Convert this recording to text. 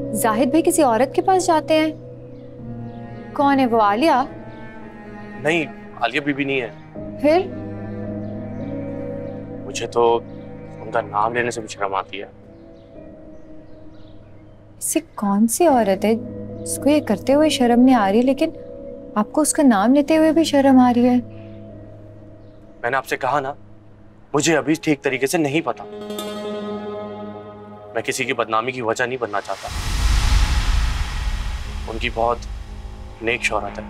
जाहिद भाई किसी औरत के पास जाते हैं। कौन है वो? आलिया? नहीं, आलिया बीबी नहीं है। फिर? मुझे तो उनका नाम लेने से भी शर्म आती है। इससे कौन सी औरत है जिसको ये करते हुए शर्म नहीं आ रही, लेकिन आपको उसका नाम लेते हुए भी शर्म आ रही है? मैंने आपसे कहा ना, मुझे अभी ठीक तरीके से नहीं पता। मैं किसी की बदनामी की वजह नहीं बनना चाहता। उनकी बहुत नेक शौहरत है।